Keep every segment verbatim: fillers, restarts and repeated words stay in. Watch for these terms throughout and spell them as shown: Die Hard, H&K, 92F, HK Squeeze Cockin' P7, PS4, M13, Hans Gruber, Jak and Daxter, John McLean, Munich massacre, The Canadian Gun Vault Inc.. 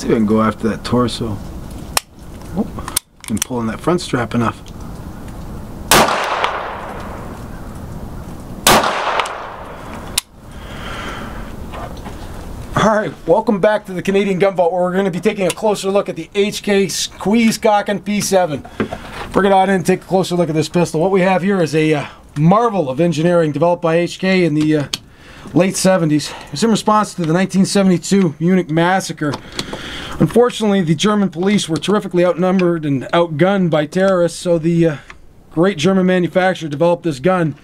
see if I can go after that torso. Oh, I'm pulling that front strap enough. Alright, welcome back to the Canadian Gunvault, where we're going to be taking a closer look at the H K Squeeze Cockin' P seven. Bring it on in and take a closer look at this pistol. What we have here is a uh, marvel of engineering developed by H K in the uh, late seventies. It's in response to the nineteen seventy-two Munich massacre. Unfortunately, the German police were terrifically outnumbered and outgunned by terrorists, so the uh, great German manufacturer developed this gun.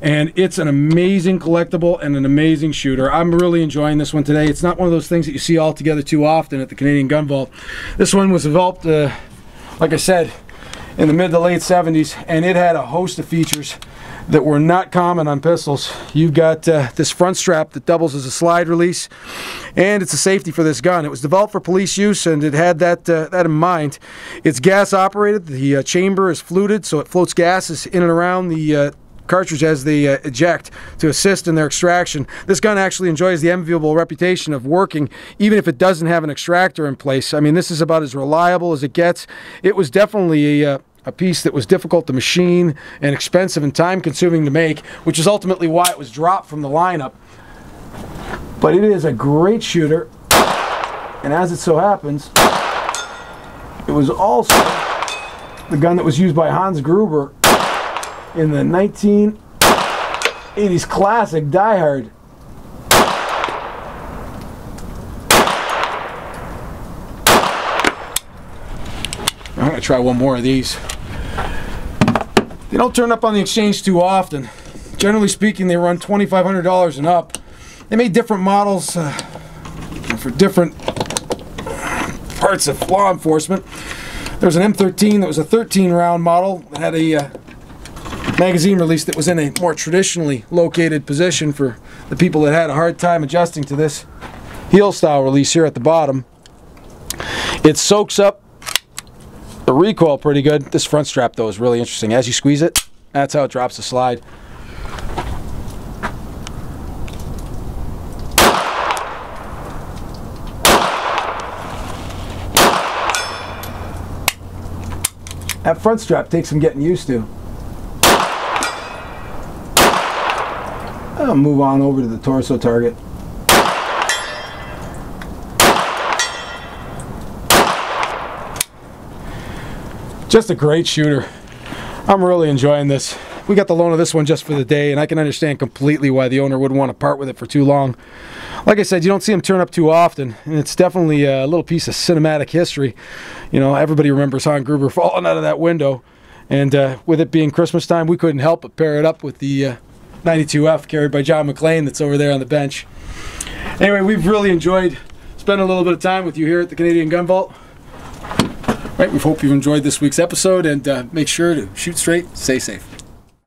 And it's an amazing collectible and an amazing shooter. I'm really enjoying this one today. It's not one of those things that you see all together too often at the Canadian Gun Vault. This one was developed, uh, like I said, in the mid to late seventies, and it had a host of features that were not common on pistols. You've got uh, this front strap that doubles as a slide release, and it's a safety for this gun. It was developed for police use, and it had that uh, that in mind. It's gas operated. The uh, chamber is fluted, so it floats gases in and around the uh, cartridge as they uh, eject to assist in their extraction. This gun actually enjoys the enviable reputation of working even if it doesn't have an extractor in place. I mean, this is about as reliable as it gets. It was definitely a, uh, a piece that was difficult to machine and expensive and time consuming to make, which is ultimately why it was dropped from the lineup. But it is a great shooter, and as it so happens, it was also the gun that was used by Hans Gruber in the nineteen eighties classic Die Hard. I'm going to try one more of these. They don't turn up on the exchange too often. Generally speaking, they run twenty-five hundred dollars and up. They made different models uh, for different parts of law enforcement. There was an M thirteen that was a thirteen round model that had a uh, magazine release that was in a more traditionally located position for the people that had a hard time adjusting to this heel style release here at the bottom. It soaks up the recoil pretty good. This front strap though is really interesting. As you squeeze it, that's how it drops the slide. That front strap takes some getting used to. I'll move on over to the torso target. Just a great shooter. I'm really enjoying this. We got the loan of this one just for the day, and I can understand completely why the owner wouldn't want to part with it for too long. Like I said, you don't see them turn up too often, and it's definitely a little piece of cinematic history. You know, everybody remembers Hans Gruber falling out of that window, and uh, with it being Christmas time, we couldn't help but pair it up with the uh, ninety-two F carried by John McLean that's over there on the bench. Anyway, we've really enjoyed spending a little bit of time with you here at the Canadian Gun Vault. Right, we hope you enjoyed this week's episode, and uh, make sure to shoot straight, stay safe.